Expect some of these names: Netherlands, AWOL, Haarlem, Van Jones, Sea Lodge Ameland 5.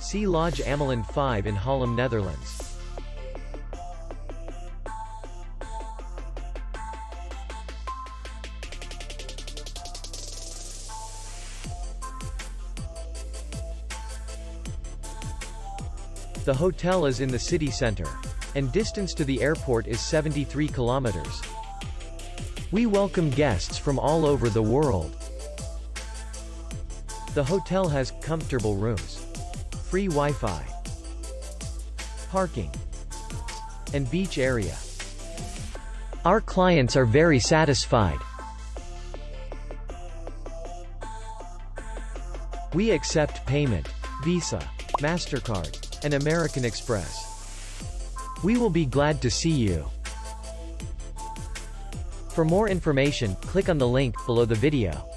Sea Lodge Ameland 5 in Haarlem, Netherlands. The hotel is in the city center, and distance to the airport is 73 kilometers. We welcome guests from all over the world. The hotel has comfortable rooms, free Wi-Fi, parking, and beach area. Our clients are very satisfied. We accept payment, Visa, MasterCard, and American Express. We will be glad to see you. For more information, click on the link below the video.